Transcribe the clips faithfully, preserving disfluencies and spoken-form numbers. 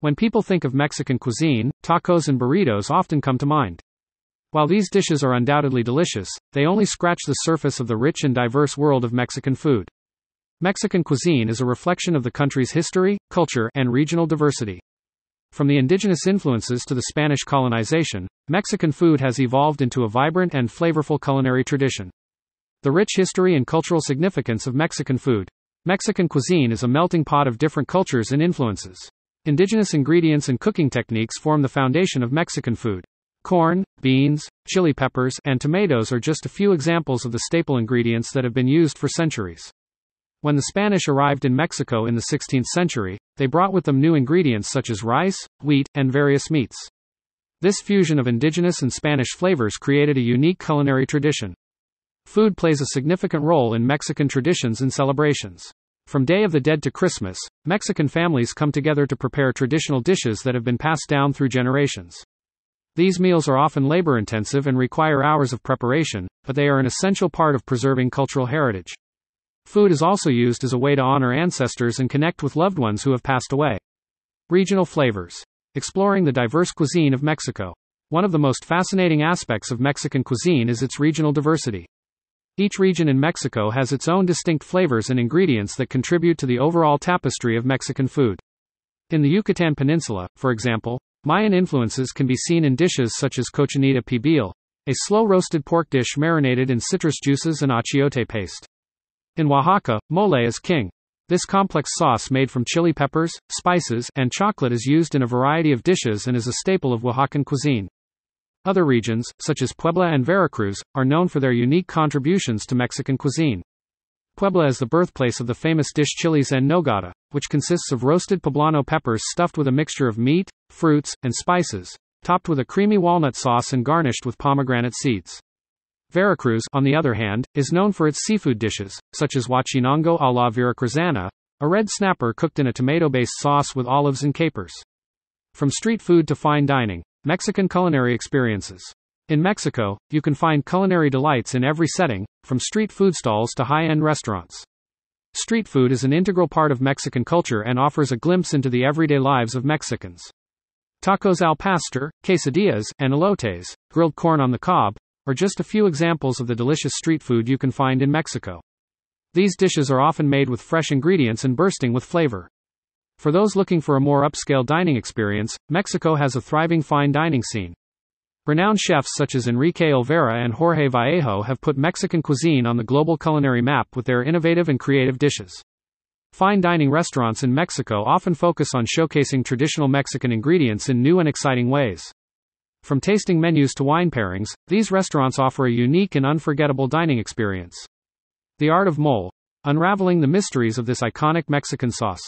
When people think of Mexican cuisine, tacos and burritos often come to mind. While these dishes are undoubtedly delicious, they only scratch the surface of the rich and diverse world of Mexican food. Mexican cuisine is a reflection of the country's history, culture, and regional diversity. From the indigenous influences to the Spanish colonization, Mexican food has evolved into a vibrant and flavorful culinary tradition. The rich history and cultural significance of Mexican food. Mexican cuisine is a melting pot of different cultures and influences. Indigenous ingredients and cooking techniques form the foundation of Mexican food. Corn, beans, chili peppers, and tomatoes are just a few examples of the staple ingredients that have been used for centuries. When the Spanish arrived in Mexico in the sixteenth century, they brought with them new ingredients such as rice, wheat, and various meats. This fusion of indigenous and Spanish flavors created a unique culinary tradition. Food plays a significant role in Mexican traditions and celebrations. From Day of the Dead to Christmas, Mexican families come together to prepare traditional dishes that have been passed down through generations. These meals are often labor-intensive and require hours of preparation, but they are an essential part of preserving cultural heritage. Food is also used as a way to honor ancestors and connect with loved ones who have passed away. Regional flavors. Exploring the diverse cuisine of Mexico. One of the most fascinating aspects of Mexican cuisine is its regional diversity. Each region in Mexico has its own distinct flavors and ingredients that contribute to the overall tapestry of Mexican food. In the Yucatan Peninsula, for example, Mayan influences can be seen in dishes such as cochinita pibil, a slow-roasted pork dish marinated in citrus juices and achiote paste. In Oaxaca, mole is king. This complex sauce made from chili peppers, spices, and chocolate is used in a variety of dishes and is a staple of Oaxacan cuisine. Other regions, such as Puebla and Veracruz, are known for their unique contributions to Mexican cuisine. Puebla is the birthplace of the famous dish chiles en nogada, which consists of roasted poblano peppers stuffed with a mixture of meat, fruits, and spices, topped with a creamy walnut sauce and garnished with pomegranate seeds. Veracruz, on the other hand, is known for its seafood dishes, such as huachinango a la veracruzana, a red snapper cooked in a tomato-based sauce with olives and capers. From street food to fine dining. Mexican culinary experiences. In Mexico, you can find culinary delights in every setting, from street food stalls to high-end restaurants. Street food is an integral part of Mexican culture and offers a glimpse into the everyday lives of Mexicans. Tacos al pastor, quesadillas, and elotes, grilled corn on the cob, are just a few examples of the delicious street food you can find in Mexico. These dishes are often made with fresh ingredients and bursting with flavor. For those looking for a more upscale dining experience, Mexico has a thriving fine dining scene. Renowned chefs such as Enrique Olvera and Jorge Vallejo have put Mexican cuisine on the global culinary map with their innovative and creative dishes. Fine dining restaurants in Mexico often focus on showcasing traditional Mexican ingredients in new and exciting ways. From tasting menus to wine pairings, these restaurants offer a unique and unforgettable dining experience. The art of mole, unraveling the mysteries of this iconic Mexican sauce.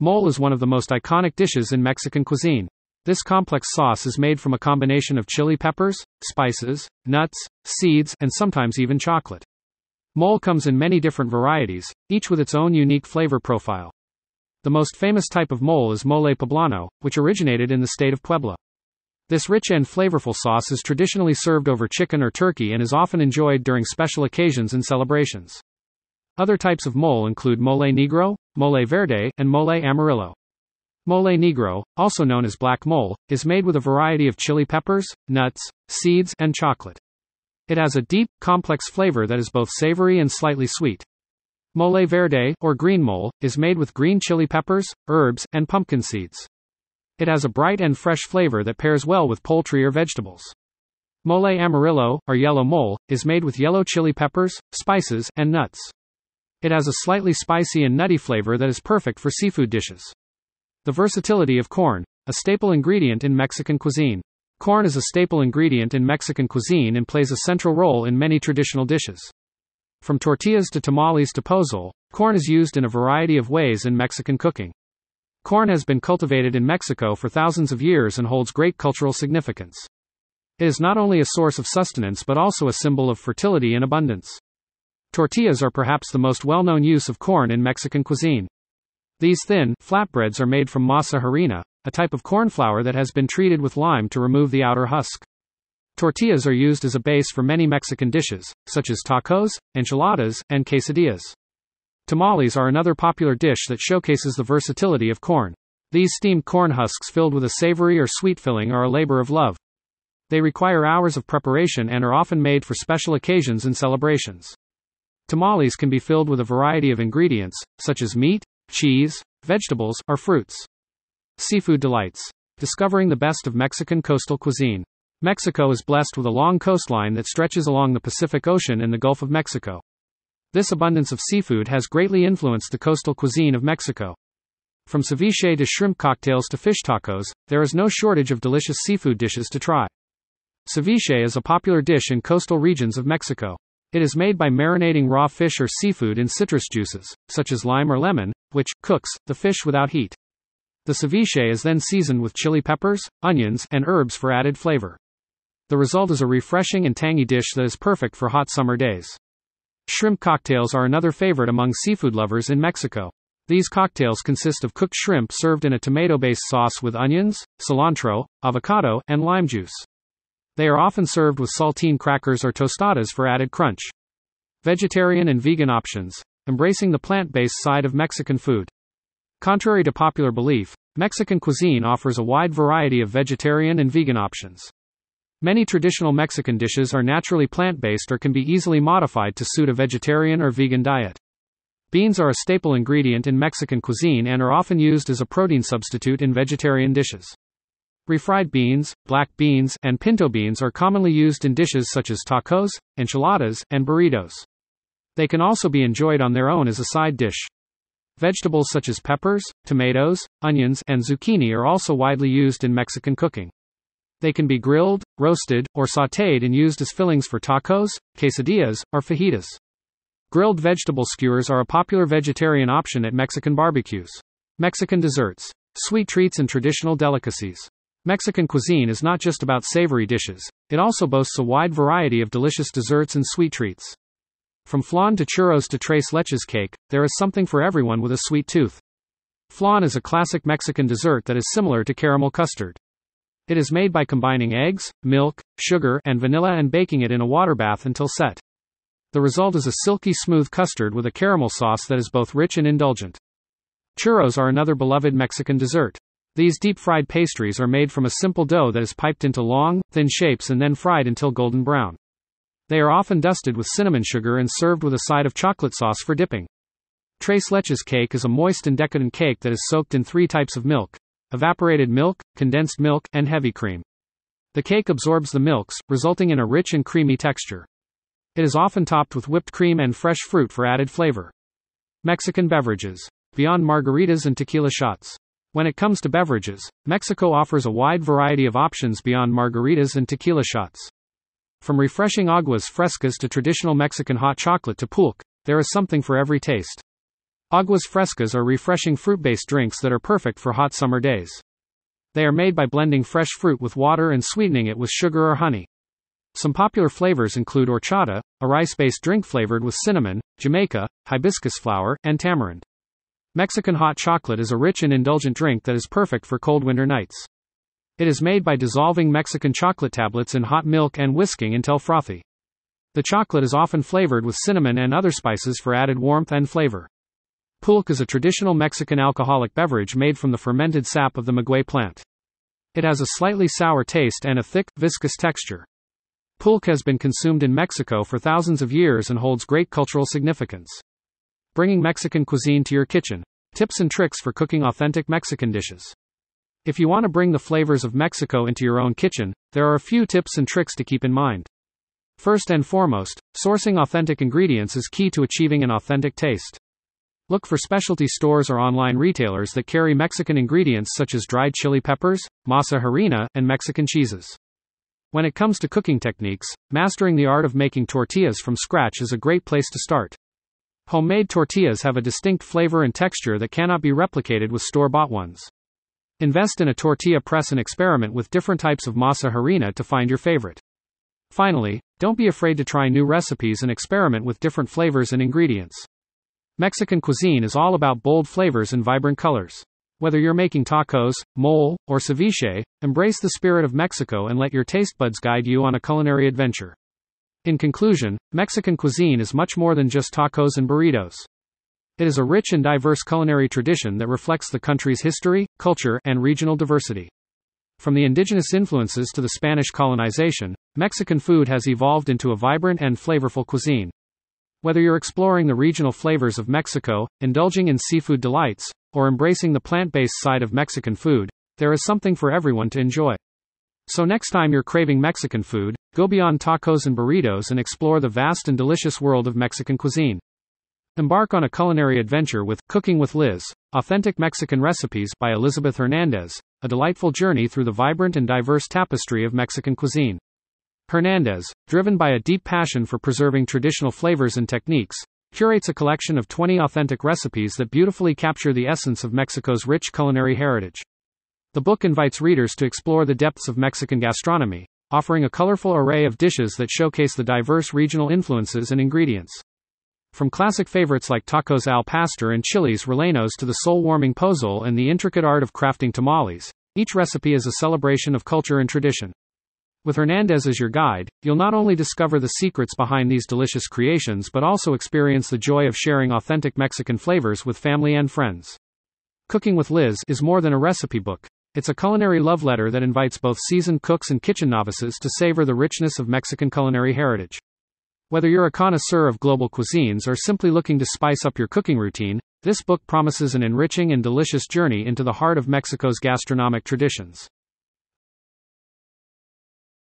Mole is one of the most iconic dishes in Mexican cuisine. This complex sauce is made from a combination of chili peppers, spices, nuts, seeds, and sometimes even chocolate. Mole comes in many different varieties, each with its own unique flavor profile. The most famous type of mole is mole poblano, which originated in the state of Puebla. This rich and flavorful sauce is traditionally served over chicken or turkey and is often enjoyed during special occasions and celebrations. Other types of mole include mole negro, mole verde, and mole amarillo. Mole negro, also known as black mole, is made with a variety of chili peppers, nuts, seeds, and chocolate. It has a deep, complex flavor that is both savory and slightly sweet. Mole verde, or green mole, is made with green chili peppers, herbs, and pumpkin seeds. It has a bright and fresh flavor that pairs well with poultry or vegetables. Mole amarillo, or yellow mole, is made with yellow chili peppers, spices, and nuts. It has a slightly spicy and nutty flavor that is perfect for seafood dishes. The versatility of corn, a staple ingredient in Mexican cuisine. Corn is a staple ingredient in Mexican cuisine and plays a central role in many traditional dishes. From tortillas to tamales to pozole, corn is used in a variety of ways in Mexican cooking. Corn has been cultivated in Mexico for thousands of years and holds great cultural significance. It is not only a source of sustenance but also a symbol of fertility and abundance. Tortillas are perhaps the most well-known use of corn in Mexican cuisine. These thin, flatbreads are made from masa harina, a type of corn flour that has been treated with lime to remove the outer husk. Tortillas are used as a base for many Mexican dishes, such as tacos, enchiladas, and quesadillas. Tamales are another popular dish that showcases the versatility of corn. These steamed corn husks filled with a savory or sweet filling are a labor of love. They require hours of preparation and are often made for special occasions and celebrations. Tamales can be filled with a variety of ingredients, such as meat, cheese, vegetables, or fruits. Seafood delights. Discovering the best of Mexican coastal cuisine. Mexico is blessed with a long coastline that stretches along the Pacific Ocean and the Gulf of Mexico. This abundance of seafood has greatly influenced the coastal cuisine of Mexico. From ceviche to shrimp cocktails to fish tacos, there is no shortage of delicious seafood dishes to try. Ceviche is a popular dish in coastal regions of Mexico. It is made by marinating raw fish or seafood in citrus juices, such as lime or lemon, which cooks the fish without heat. The ceviche is then seasoned with chili peppers, onions, and herbs for added flavor. The result is a refreshing and tangy dish that is perfect for hot summer days. Shrimp cocktails are another favorite among seafood lovers in Mexico. These cocktails consist of cooked shrimp served in a tomato-based sauce with onions, cilantro, avocado, and lime juice. They are often served with saltine crackers or tostadas for added crunch. Vegetarian and vegan options, embracing the plant-based side of Mexican food. Contrary to popular belief, Mexican cuisine offers a wide variety of vegetarian and vegan options. Many traditional Mexican dishes are naturally plant-based or can be easily modified to suit a vegetarian or vegan diet. Beans are a staple ingredient in Mexican cuisine and are often used as a protein substitute in vegetarian dishes. Refried beans, black beans, and pinto beans are commonly used in dishes such as tacos, enchiladas, and burritos. They can also be enjoyed on their own as a side dish. Vegetables such as peppers, tomatoes, onions, and zucchini are also widely used in Mexican cooking. They can be grilled, roasted, or sautéed and used as fillings for tacos, quesadillas, or fajitas. Grilled vegetable skewers are a popular vegetarian option at Mexican barbecues. Mexican desserts, sweet treats and traditional delicacies. Mexican cuisine is not just about savory dishes, it also boasts a wide variety of delicious desserts and sweet treats. From flan to churros to tres leches cake, there is something for everyone with a sweet tooth. Flan is a classic Mexican dessert that is similar to caramel custard. It is made by combining eggs, milk, sugar, and vanilla and baking it in a water bath until set. The result is a silky smooth custard with a caramel sauce that is both rich and indulgent. Churros are another beloved Mexican dessert. These deep-fried pastries are made from a simple dough that is piped into long, thin shapes and then fried until golden brown. They are often dusted with cinnamon sugar and served with a side of chocolate sauce for dipping. Tres leches cake is a moist and decadent cake that is soaked in three types of milk: evaporated milk, condensed milk, and heavy cream. The cake absorbs the milks, resulting in a rich and creamy texture. It is often topped with whipped cream and fresh fruit for added flavor. Mexican beverages. Beyond margaritas and tequila shots. When it comes to beverages, Mexico offers a wide variety of options beyond margaritas and tequila shots. From refreshing aguas frescas to traditional Mexican hot chocolate to pulque, there is something for every taste. Aguas frescas are refreshing fruit-based drinks that are perfect for hot summer days. They are made by blending fresh fruit with water and sweetening it with sugar or honey. Some popular flavors include horchata, a rice-based drink flavored with cinnamon, Jamaica, hibiscus flower, and tamarind. Mexican hot chocolate is a rich and indulgent drink that is perfect for cold winter nights. It is made by dissolving Mexican chocolate tablets in hot milk and whisking until frothy. The chocolate is often flavored with cinnamon and other spices for added warmth and flavor. Pulque is a traditional Mexican alcoholic beverage made from the fermented sap of the maguey plant. It has a slightly sour taste and a thick, viscous texture. Pulque has been consumed in Mexico for thousands of years and holds great cultural significance. Bringing Mexican cuisine to your kitchen. Tips and tricks for cooking authentic Mexican dishes. If you want to bring the flavors of Mexico into your own kitchen, there are a few tips and tricks to keep in mind. First and foremost, sourcing authentic ingredients is key to achieving an authentic taste. Look for specialty stores or online retailers that carry Mexican ingredients such as dried chili peppers, masa harina, and Mexican cheeses. When it comes to cooking techniques, mastering the art of making tortillas from scratch is a great place to start. Homemade tortillas have a distinct flavor and texture that cannot be replicated with store-bought ones. Invest in a tortilla press and experiment with different types of masa harina to find your favorite. Finally, don't be afraid to try new recipes and experiment with different flavors and ingredients. Mexican cuisine is all about bold flavors and vibrant colors. Whether you're making tacos, mole, or ceviche, embrace the spirit of Mexico and let your taste buds guide you on a culinary adventure. In conclusion, Mexican cuisine is much more than just tacos and burritos. It is a rich and diverse culinary tradition that reflects the country's history, culture, and regional diversity. From the indigenous influences to the Spanish colonization, Mexican food has evolved into a vibrant and flavorful cuisine. Whether you're exploring the regional flavors of Mexico, indulging in seafood delights, or embracing the plant-based side of Mexican food, there is something for everyone to enjoy. So next time you're craving Mexican food, go beyond tacos and burritos and explore the vast and delicious world of Mexican cuisine. Embark on a culinary adventure with Cooking with Liz, Authentic Mexican Recipes by Elizabeth Hernandez, a delightful journey through the vibrant and diverse tapestry of Mexican cuisine. Hernandez, driven by a deep passion for preserving traditional flavors and techniques, curates a collection of twenty authentic recipes that beautifully capture the essence of Mexico's rich culinary heritage. The book invites readers to explore the depths of Mexican gastronomy, offering a colorful array of dishes that showcase the diverse regional influences and ingredients. From classic favorites like tacos al pastor and chiles rellenos to the soul-warming pozole and the intricate art of crafting tamales, each recipe is a celebration of culture and tradition. With Hernandez as your guide, you'll not only discover the secrets behind these delicious creations but also experience the joy of sharing authentic Mexican flavors with family and friends. Cooking with Liz is more than a recipe book. It's a culinary love letter that invites both seasoned cooks and kitchen novices to savor the richness of Mexican culinary heritage. Whether you're a connoisseur of global cuisines or simply looking to spice up your cooking routine, this book promises an enriching and delicious journey into the heart of Mexico's gastronomic traditions.